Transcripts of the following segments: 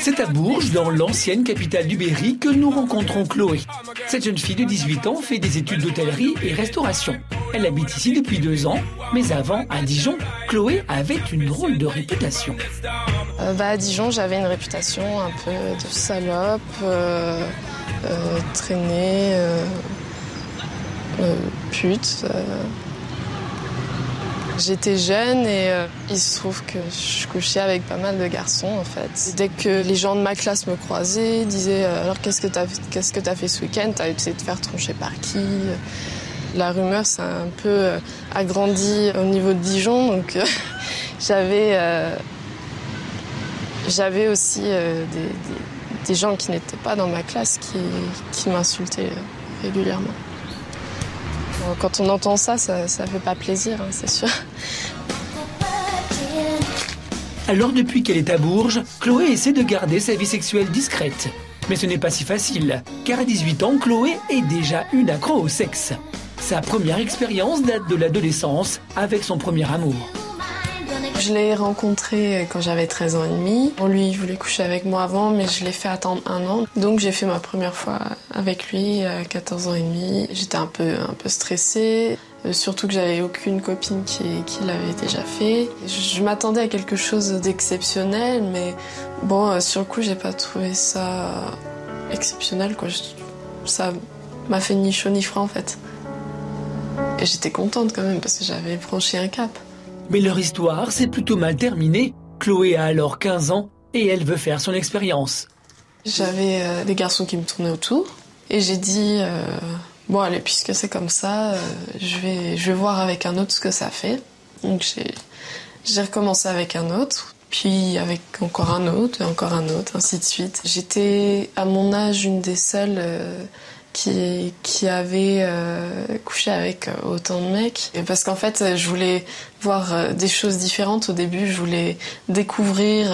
C'est à Bourges, dans l'ancienne capitale du Berry, que nous rencontrons Chloé. Cette jeune fille de 18 ans fait des études d'hôtellerie et restauration. Elle habite ici depuis 2 ans, mais avant, à Dijon, Chloé avait une drôle de réputation. À Dijon, j'avais une réputation un peu de salope, traînée, pute. J'étais jeune et il se trouve que je couchais avec pas mal de garçons en fait. Dès que les gens de ma classe me croisaient, ils disaient alors qu'est-ce que t'as fait ce week-end? T'as essayé de te faire troncher par qui? La rumeur s'est un peu agrandie au niveau de Dijon, donc j'avais aussi des gens qui n'étaient pas dans ma classe qui m'insultaient régulièrement. Quand on entend ça, ça fait pas plaisir, hein, c'est sûr. Alors depuis qu'elle est à Bourges, Chloé essaie de garder sa vie sexuelle discrète. Mais ce n'est pas si facile, car à 18 ans, Chloé est déjà une accro au sexe. Sa première expérience date de l'adolescence, avec son premier amour. Je l'ai rencontré quand j'avais 13 ans et demi. Bon, lui, il voulait coucher avec moi avant, mais je l'ai fait attendre 1 an. Donc j'ai fait ma première fois avec lui à 14 ans et demi. J'étais un peu stressée, surtout que j'avais aucune copine qui l'avait déjà fait. Je m'attendais à quelque chose d'exceptionnel, mais bon, sur le coup, j'ai pas trouvé ça exceptionnel, quoi. Ça m'a fait ni chaud ni froid, en fait. Et j'étais contente quand même, parce que j'avais franchi un cap. Mais leur histoire s'est plutôt mal terminée. Chloé a alors 15 ans et elle veut faire son expérience. J'avais des garçons qui me tournaient autour et j'ai dit « Bon allez, puisque c'est comme ça, je vais voir avec un autre ce que ça fait. » Donc j'ai recommencé avec un autre, puis avec encore un autre, et encore un autre, ainsi de suite. J'étais à mon âge une des seules qui avait couché avec autant de mecs. Et parce qu'en fait, je voulais voir des choses différentes au début. Je voulais découvrir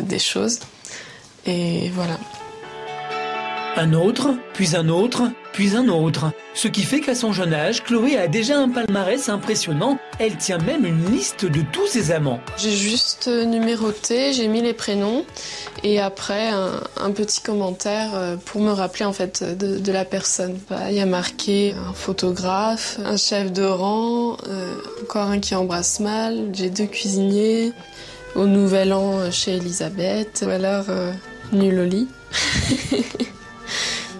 des choses. Et voilà. Un autre, puis un autre, puis un autre. Ce qui fait qu'à son jeune âge, Chloé a déjà un palmarès impressionnant. Elle tient même une liste de tous ses amants. J'ai juste numéroté, j'ai mis les prénoms et après un petit commentaire pour me rappeler en fait de la personne. Il y a marqué un photographe, un chef de rang, encore un qui embrasse mal, j'ai 2 cuisiniers, au Nouvel An chez Elisabeth, ou alors nul au lit.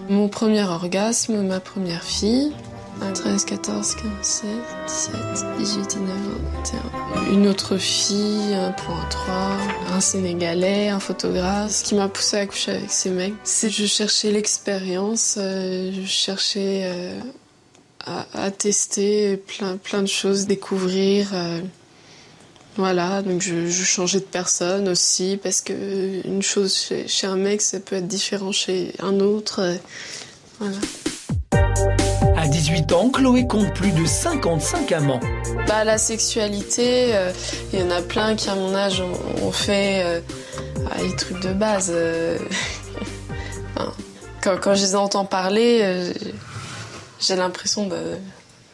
Mon premier orgasme, ma première fille, 13, 14, 15, 16, 17, 18, 19, 21. Une autre fille, 1.3, un Sénégalais, un photographe. Ce qui m'a poussée à coucher avec ces mecs, c'est que je cherchais l'expérience, je cherchais à tester plein de choses, découvrir. Voilà, donc je changeais de personne aussi, parce que une chose chez un mec, ça peut être différent chez un autre. Voilà. À 18 ans, Chloé compte plus de 55 amants. Bah, la sexualité, il y en a plein qui, à mon âge, ont fait les trucs de base. Enfin, quand je les entends parler, j'ai l'impression de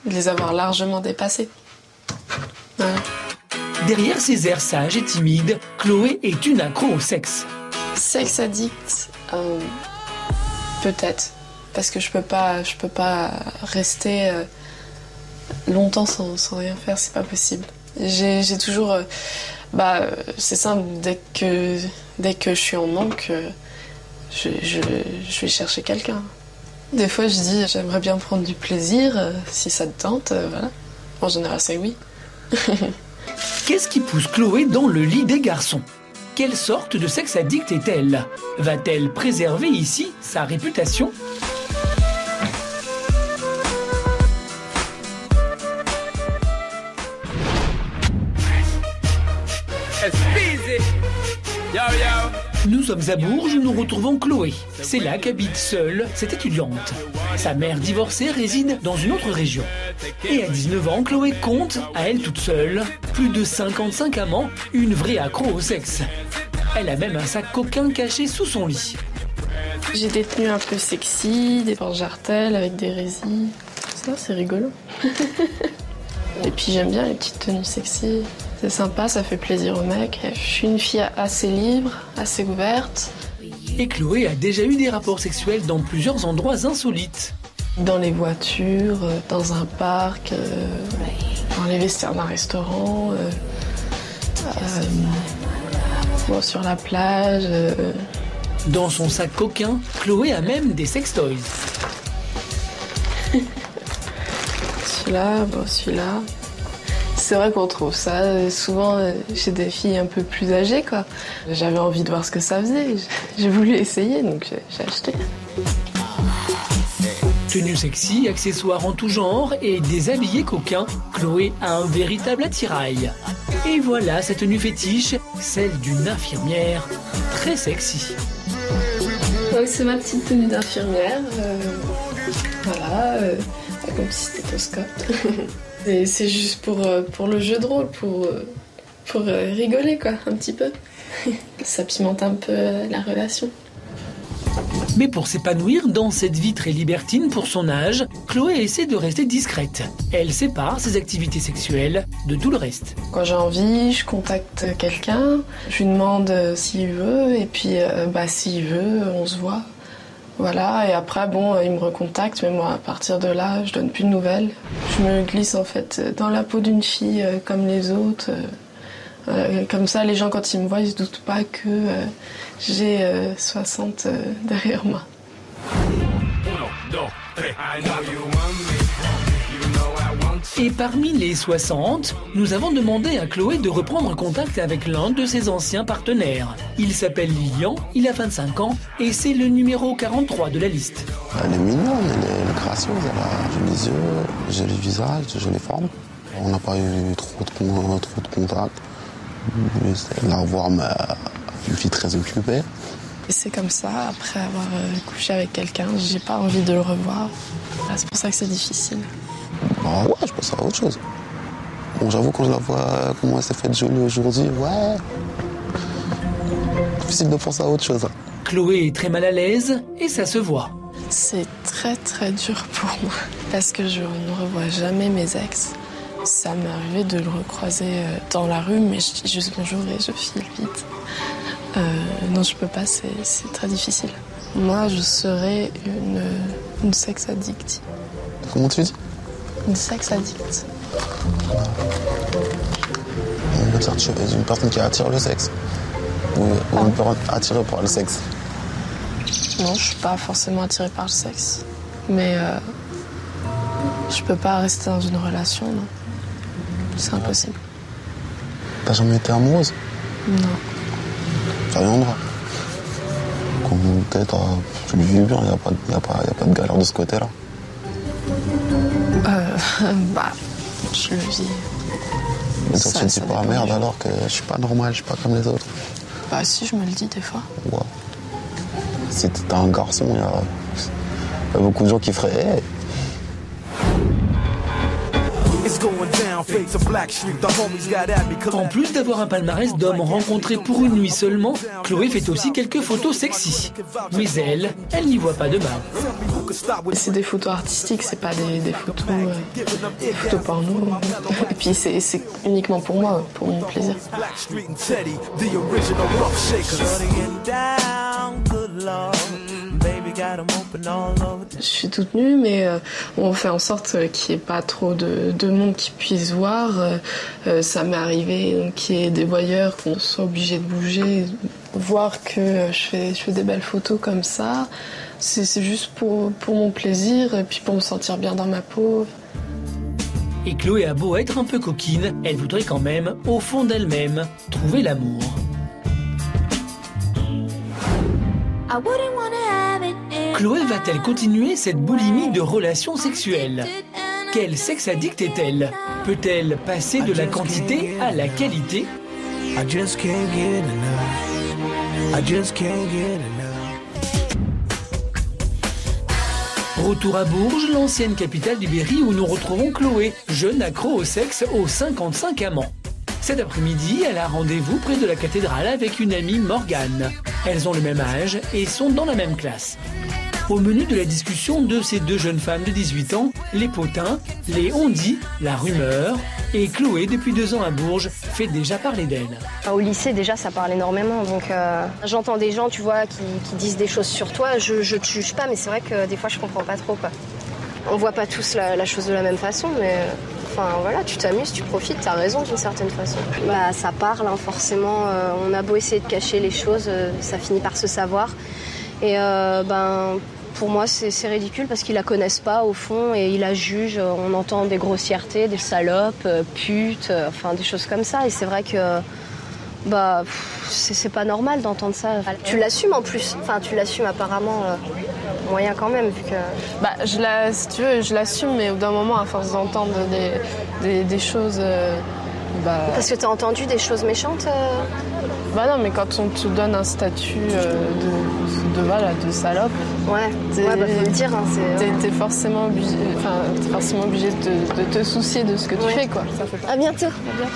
les avoir largement dépassés. Voilà. Derrière ses airs sages et timides, Chloé est une accro au sexe. Sexe addict, peut-être, parce que je peux pas rester longtemps sans rien faire, c'est pas possible. J'ai toujours, c'est simple, dès que je suis en manque, je vais chercher quelqu'un. Des fois, je dis j'aimerais bien prendre du plaisir, si ça te tente, voilà. En général, c'est oui. Qu'est-ce qui pousse Chloé dans le lit des garçons? Quelle sorte de sexe addict est-elle? Va-t-elle préserver ici sa réputation? Nous sommes à Bourges, nous retrouvons Chloé. C'est là qu'habite seule cette étudiante. Sa mère divorcée réside dans une autre région. Et à 19 ans, Chloé compte, à elle toute seule, plus de 55 amants, une vraie accro au sexe. Elle a même un sac coquin caché sous son lit. J'ai des tenues un peu sexy, des porte-jartelles avec des résines. Ça, c'est rigolo. Et puis j'aime bien les petites tenues sexy. C'est sympa, ça fait plaisir au mec. Je suis une fille assez libre, assez ouverte. Et Chloé a déjà eu des rapports sexuels dans plusieurs endroits insolites. Dans les voitures, dans un parc, dans les vestiaires d'un restaurant, bon, sur la plage. Dans son sac coquin, Chloé a même des sextoys. Celui-là, bon, celui-là. C'est vrai qu'on trouve ça souvent chez des filles un peu plus âgées, quoi. J'avais envie de voir ce que ça faisait. J'ai voulu essayer, donc j'ai acheté. Tenue sexy, accessoires en tout genre et déshabillé coquin, Chloé a un véritable attirail. Et voilà sa tenue fétiche, celle d'une infirmière très sexy. Donc c'est ma petite tenue d'infirmière. Voilà, avec mon petit stéthoscope. C'est juste pour le jeu de rôle, pour rigoler, quoi, un petit peu. Ça pimente un peu la relation. Mais pour s'épanouir dans cette vie très libertine pour son âge, Chloé essaie de rester discrète. Elle sépare ses activités sexuelles de tout le reste. Quand j'ai envie, je contacte quelqu'un, je lui demande s'il veut, et puis s'il veut, on se voit. Voilà, et après, bon, il me recontacte, mais moi, à partir de là, je donne plus de nouvelles. Je me glisse, en fait, dans la peau d'une fille, comme les autres. Comme ça, les gens, quand ils me voient, ils se doutent pas que j'ai 60 derrière moi. Et parmi les 60, nous avons demandé à Chloé de reprendre contact avec l'un de ses anciens partenaires. Il s'appelle Lilian, il a 25 ans et c'est le numéro 43 de la liste. Elle est mignonne, elle est gracieuse, elle a jolis yeux, joli visage, jolies formes. On n'a pas eu trop de contact. La revoir, mais une fille très occupée. C'est comme ça, après avoir couché avec quelqu'un, j'ai pas envie de le revoir. C'est pour ça que c'est difficile. Bah ouais, je pense à autre chose. Bon, j'avoue, quand je la vois, comment elle s'est faite jolie aujourd'hui, ouais. Difficile de penser à autre chose. Chloé est très mal à l'aise et ça se voit. C'est très très dur pour moi parce que je ne revois jamais mes ex. Ça m'est arrivé de le recroiser dans la rue, mais je dis juste bonjour et je file vite. Non, je peux pas, c'est très difficile. Moi, je serais une sex addict. Comment tu dis? Une sex addict. Une personne qui attire le sexe. Ou une personne attirée par le sexe. Non, je suis pas forcément attirée par le sexe. Mais je peux pas rester dans une relation, non. C'est impossible. T'as jamais été amoureuse? Non. Ça viendra. Comme peut-être, tu le vis bien, il n'y a pas de galère de ce côté-là. Je le vis. Mais toi, tu te dis pas merde alors que je suis pas normale, je suis pas comme les autres. Bah si, je me le dis des fois. Wow. Si t'es un garçon, il y a beaucoup de gens qui feraient hey. En plus d'avoir un palmarès d'hommes rencontrés pour une nuit seulement, Chloé fait aussi quelques photos sexy. Mais elle n'y voit pas de mal. C'est des photos artistiques, c'est pas des photos, des photos porno. Et puis c'est uniquement pour moi, pour mon plaisir. Je suis toute nue, mais on fait en sorte qu'il n'y ait pas trop de monde qui puisse voir. Ça m'est arrivé qu'il y ait des voyeurs, qu'on soit obligé de bouger, voir que je fais des belles photos comme ça. C'est juste pour mon plaisir et puis pour me sentir bien dans ma peau. Et Chloé a beau être un peu coquine, elle voudrait quand même, au fond d'elle-même, trouver l'amour. Chloé va-t-elle continuer cette boulimie de relations sexuelles? Quelle sex addict est-elle? Peut-elle passer de la quantité à la qualité? Retour à Bourges, l'ancienne capitale du Berry, où nous retrouvons Chloé, jeune accro au sexe aux 55 amants. Cet après-midi, elle a rendez-vous près de la cathédrale avec une amie, Morgane. Elles ont le même âge et sont dans la même classe. Au menu de la discussion de ces deux jeunes femmes de 18 ans, les potins, les on dit, la rumeur, et Chloé, depuis 2 ans à Bourges, fait déjà parler d'elle. Au lycée, déjà, ça parle énormément. Donc, j'entends des gens, tu vois, qui disent des choses sur toi. Je te juge pas, mais c'est vrai que des fois, je comprends pas trop, quoi. On voit pas tous la chose de la même façon, mais... Enfin, voilà, tu t'amuses, tu profites, t'as raison d'une certaine façon. Bah, ça parle, hein, forcément. On a beau essayer de cacher les choses, ça finit par se savoir. Et ben, pour moi, c'est ridicule parce qu'ils la connaissent pas, au fond, et ils la jugent. On entend des grossièretés, des salopes, putes, enfin, des choses comme ça. Et c'est vrai que... Bah, c'est pas normal d'entendre ça. Tu l'assumes en plus. Enfin, tu l'assumes apparemment moyen quand même. Vu que... Bah, si tu veux, je l'assume, mais au bout d'un moment, à force d'entendre des choses... Bah... Parce que t'as entendu des choses méchantes Bah non, mais quand on te donne un statut de salope... Ouais, bah, faut le dire. Hein, t'es forcément obligé de te soucier de ce que tu fais, quoi. Ça fait pas... À bientôt. À bientôt.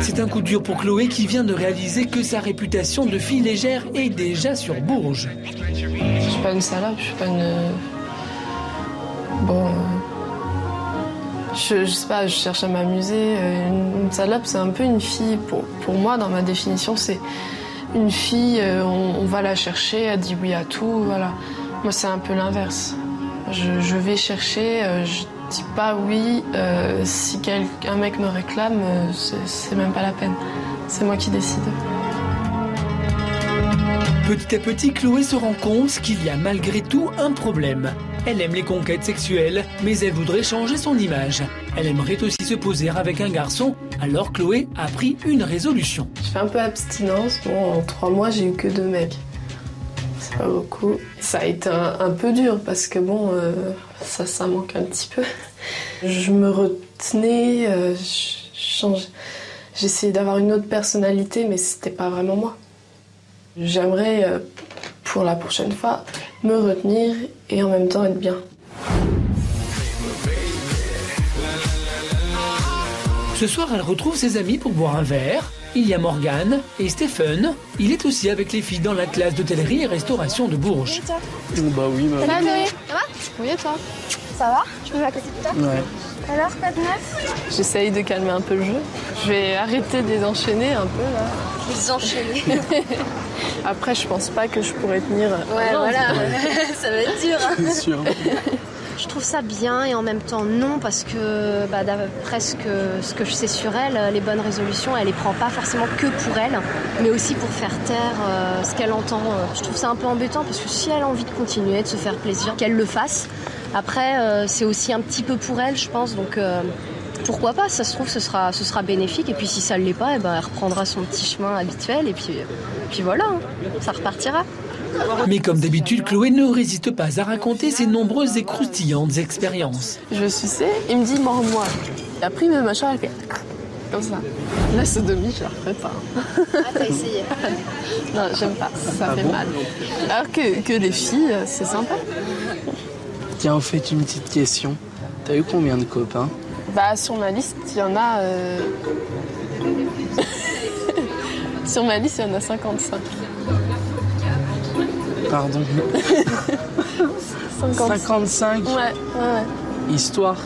C'est un coup dur pour Chloé qui vient de réaliser que sa réputation de fille légère est déjà sur Bourges. Je suis pas une salope, je suis pas une... Bon... Je sais pas, je cherche à m'amuser. Une salope, c'est un peu une fille, pour moi, dans ma définition, c'est une fille, on va la chercher, elle dit oui à tout, voilà. Moi, c'est un peu l'inverse. Je vais chercher... Je dis pas oui, si un mec me réclame, c'est même pas la peine. C'est moi qui décide. Petit à petit, Chloé se rend compte qu'il y a malgré tout un problème. Elle aime les conquêtes sexuelles, mais elle voudrait changer son image. Elle aimerait aussi se poser avec un garçon, alors Chloé a pris une résolution. Je fais un peu abstinence, bon, en 3 mois j'ai eu que 2 mecs. C'est pas beaucoup. Ça a été un peu dur parce que bon, ça manque un petit peu. Je me retenais, j'essayais d'avoir une autre personnalité, mais c'était pas vraiment moi. J'aimerais, pour la prochaine fois, me retenir et en même temps être bien. Ce soir, elle retrouve ses amis pour boire un verre. Il y a Morgane et Stephen. Il est aussi avec les filles dans la classe d'hôtellerie et restauration de Bourges. Oui, bah oui, bah oui. Salut, ça va? Oui, et toi? Ça va? Je me mets à côté de toi? Ouais. Alors, quoi de neuf? J'essaye de calmer un peu le jeu. Je vais arrêter de les enchaîner un peu, là. Les enchaîner? Après, je pense pas que je pourrais tenir... Ouais, non, voilà, ça va être dur. Hein. C'est sûr. Je trouve ça bien et en même temps non, parce que bah, d'après ce que je sais sur elle, les bonnes résolutions, elle les prend pas forcément que pour elle, mais aussi pour faire taire ce qu'elle entend. Je trouve ça un peu embêtant parce que si elle a envie de continuer, de se faire plaisir, qu'elle le fasse. Après, c'est aussi un petit peu pour elle, je pense, donc pourquoi pas, ça se trouve, ce sera bénéfique. Et puis si ça ne l'est pas, eh ben, elle reprendra son petit chemin habituel et puis voilà, hein, ça repartira. Mais comme d'habitude, Chloé ne résiste pas à raconter ses nombreuses et croustillantes expériences. Je suçais, il me dit « mords-moi ». Après, il me mâche à la tête. Comme ça. La sodomie, je la referai pas. Ah, t'as essayé? Non, j'aime pas, ça fait mal. Alors que les filles, c'est sympa. Tiens, en fait, une petite question. T'as eu combien de copains? Bah, sur ma liste, il y en a... sur ma liste, il y en a 55. Pardon. 55. Ouais, ouais. Histoire.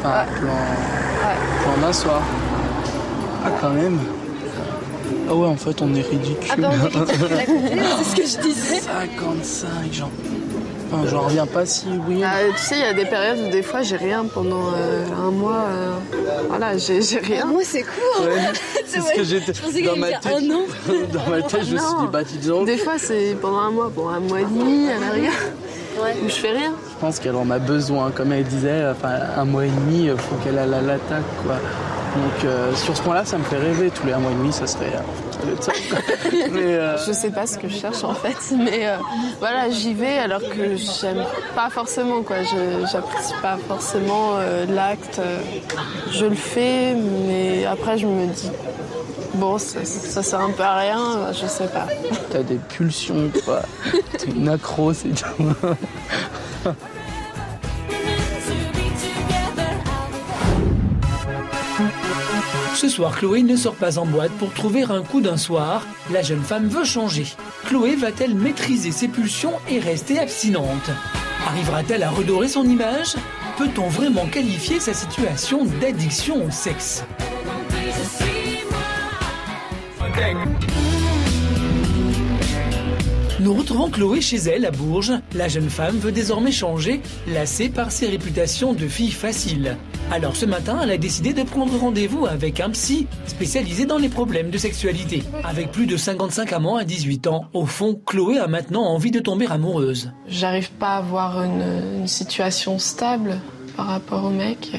Enfin, ouais. Plan d'un soir. Ah, quand même. Ah ouais, en fait, on est ridicule. Ah ben, on est ridicule. C'est ce que je disais. 55, genre. Enfin, j'en reviens pas si oui. Tu sais, il y a des périodes où des fois, j'ai rien pendant un mois. Voilà, j'ai rien. Un mois, c'est court. Ouais. Parce que j'étais dans ma tête. Un an. Dans ma tête, je me suis dit, bah, disons. Des fois, c'est pendant un mois, pour un mois et demi, à la rigueur, où je fais rien. Je pense qu'elle en a besoin, comme elle disait. Enfin, un mois et demi, faut qu'elle aille à l'attaque, quoi. Donc, sur ce point-là, ça me fait rêver. Tous les 1 mois et demi, ça serait... Je sais pas ce que je cherche, en fait. Mais voilà, j'y vais alors que j'aime pas forcément, quoi. J'apprécie pas forcément l'acte. Je le fais, mais après, je me dis... Bon, ça sert un peu à rien, je sais pas. T'as des pulsions, quoi. T'es une accro, c'est tout. Ce soir, Chloé ne sort pas en boîte pour trouver un coup d'un soir. La jeune femme veut changer. Chloé va-t-elle maîtriser ses pulsions et rester abstinente? Arrivera-t-elle à redorer son image? Peut-on vraiment qualifier sa situation d'addiction au sexe? Nous retrouvons Chloé chez elle à Bourges. La jeune femme veut désormais changer, lassée par ses réputations de fille facile. Alors ce matin, elle a décidé de prendre rendez-vous avec un psy spécialisé dans les problèmes de sexualité. Avec plus de 55 amants à 18 ans, au fond, Chloé a maintenant envie de tomber amoureuse. J'arrive pas à avoir une situation stable par rapport au mec.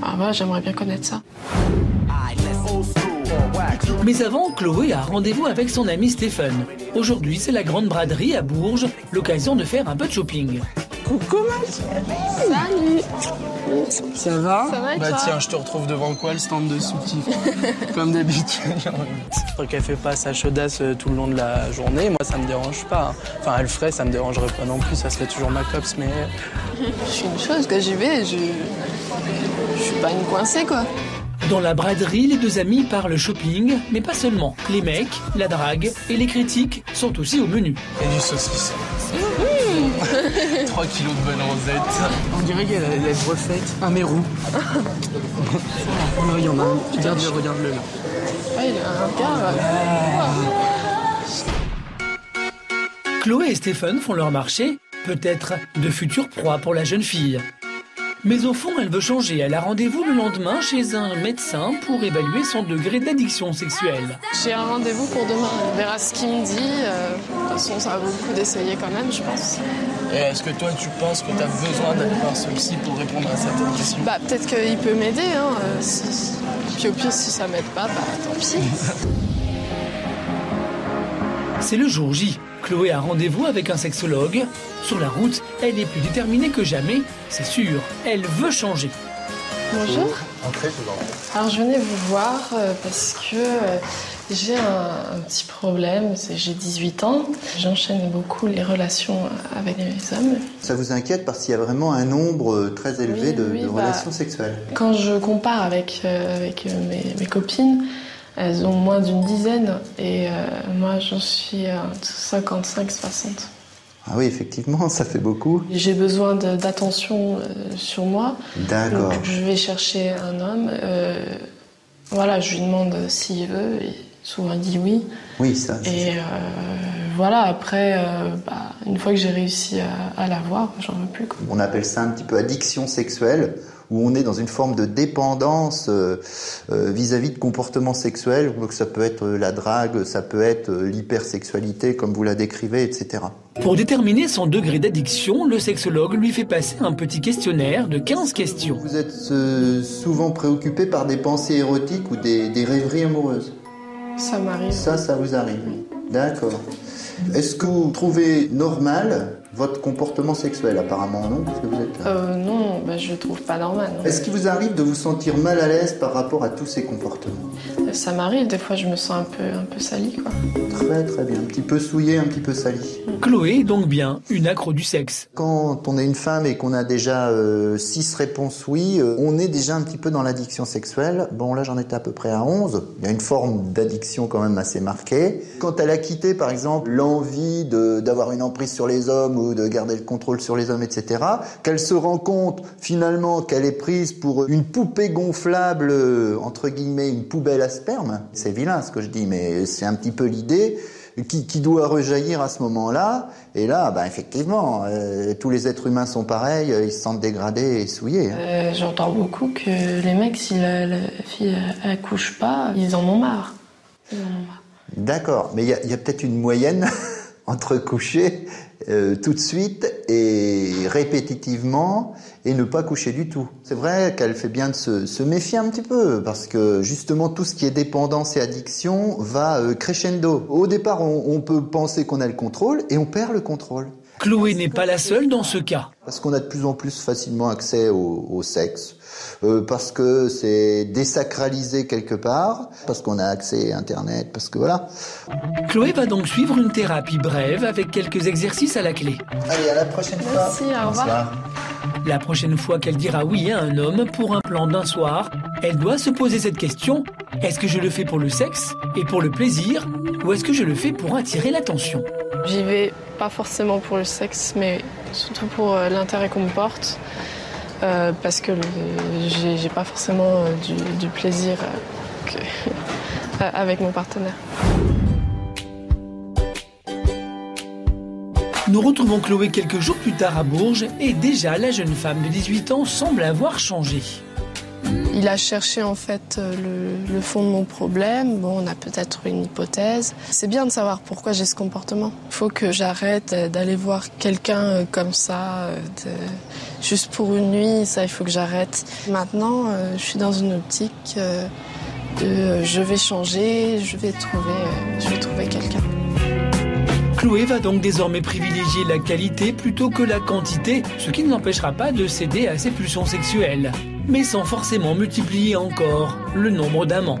Voilà, j'aimerais bien connaître ça. Mais avant, Chloé a rendez-vous avec son ami Stéphane. Aujourd'hui, c'est la grande braderie à Bourges, l'occasion de faire un peu de shopping. Coucou, salut. Ça va? Ça va et toi? Bah tiens, je te retrouve devant quoi? Le stand de soutif. Comme d'habitude. Tant qu'elle fait pas sa chaudasse tout le long de la journée, moi ça me dérange pas. Enfin, elle ferait, ça me dérangerait pas non plus, ça serait toujours ma copse, mais... Je suis une chose, quand j'y vais, je suis pas une coincée, quoi. Dans la braderie, les deux amis parlent shopping, mais pas seulement. Les mecs, la drague et les critiques sont aussi au menu. Et du saucisse. 3 kilos de bonne rosette. On dirait qu'elle a l'air refaite. Un mérou. Il y en a un. Regarde, regarde-le là. Ah, il a un regard. Chloé et Stéphane font leur marché, peut-être de futures proies pour la jeune fille. Mais au fond, elle veut changer. Elle a rendez-vous le lendemain chez un médecin pour évaluer son degré d'addiction sexuelle. J'ai un rendez-vous pour demain. On verra ce qu'il me dit. De toute façon, ça vaut le coup d'essayer quand même, je pense. Et est-ce que toi, tu penses que tu as besoin d'aller voir ce psy pour répondre à certaines questions? Bah, peut-être qu'il peut m'aider. Hein, Puis au pire, si ça m'aide pas, bah tant pis. C'est le jour J. Chloé a rendez-vous avec un sexologue. Sur la route, elle est plus déterminée que jamais, c'est sûr. Elle veut changer. Bonjour. Entrez, je vous en prie. Alors, je venais vous voir parce que j'ai un petit problème. J'ai 18 ans. J'enchaîne beaucoup les relations avec les hommes. Ça vous inquiète parce qu'il y a vraiment un nombre très élevé de relations sexuelles? Quand je compare avec mes copines, elles ont moins d'une dizaine et moi j'en suis à 55-60. Ah oui, effectivement, ça fait beaucoup. J'ai besoin d'attention sur moi. D'accord. Donc je vais chercher un homme. Voilà, je lui demande s'il veut et souvent il dit oui. Oui, ça. Et voilà, après, une fois que j'ai réussi à l'avoir, j'en veux plus, quoi. On appelle ça un petit peu addiction sexuelle, où on est dans une forme de dépendance vis-à-vis de comportements sexuels. Donc ça peut être la drague, ça peut être l'hypersexualité, comme vous la décrivez, etc. Pour déterminer son degré d'addiction, le sexologue lui fait passer un petit questionnaire de 15 questions. Vous êtes souvent préoccupé par des pensées érotiques ou des rêveries amoureuses? Ça m'arrive. Ça vous arrive? D'accord. Est-ce que vous trouvez normal votre comportement sexuel? Apparemment non, parce que vous êtes là. Non, je ne trouve pas normal. Est-ce qu'il vous arrive de vous sentir mal à l'aise par rapport à tous ces comportements? Ça m'arrive, des fois je me sens un peu salie, quoi. Très très bien, un petit peu souillée, un petit peu salie. Chloé est donc bien une accro du sexe. Quand on est une femme et qu'on a déjà 6 réponses oui, on est déjà un petit peu dans l'addiction sexuelle. Bon là j'en étais à peu près à 11, il y a une forme d'addiction quand même assez marquée. Quand elle a quitté par exemple l'envie d'avoir une emprise sur les hommes ou de garder le contrôle sur les hommes, etc., qu'elle se rend compte finalement qu'elle est prise pour une poupée gonflable, entre guillemets une poubelle à sperme. C'est vilain ce que je dis, mais c'est un petit peu l'idée qui doit rejaillir à ce moment-là. Et là, effectivement, tous les êtres humains sont pareils, ils se sentent dégradés et souillés. Hein. J'entends beaucoup que les mecs, si la fille accouche pas, ils en ont marre. D'accord, mais il y a peut-être une moyenne entre coucher tout de suite et répétitivement et ne pas coucher du tout. C'est vrai qu'elle fait bien de se méfier un petit peu parce que justement tout ce qui est dépendance et addiction va crescendo. Au départ, on peut penser qu'on a le contrôle et on perd le contrôle. Chloé n'est pas la seule dans ce cas. Parce qu'on a de plus en plus facilement accès au sexe, parce que c'est désacralisé quelque part, parce qu'on a accès à Internet, parce que voilà. Chloé va donc suivre une thérapie brève avec quelques exercices à la clé. Allez, à la prochaine fois. Merci, au revoir. La prochaine fois qu'elle dira oui à un homme pour un plan d'un soir, elle doit se poser cette question. Est-ce que je le fais pour le sexe et pour le plaisir, ou est-ce que je le fais pour attirer l'attention? J'y vais pas forcément pour le sexe, mais surtout pour l'intérêt qu'on me porte, parce que j'ai pas forcément du plaisir avec mon partenaire. Nous retrouvons Chloé quelques jours plus tard à Bourges et déjà la jeune femme de 18 ans semble avoir changé. Il a cherché en fait le fond de mon problème. Bon, on a peut-être une hypothèse. C'est bien de savoir pourquoi j'ai ce comportement. Il faut que j'arrête d'aller voir quelqu'un comme ça, juste pour une nuit, ça il faut que j'arrête. Maintenant, je suis dans une optique de je vais changer, je vais trouver quelqu'un. Chloé va donc désormais privilégier la qualité plutôt que la quantité, ce qui ne l'empêchera pas de céder à ses pulsions sexuelles, mais sans forcément multiplier encore le nombre d'amants.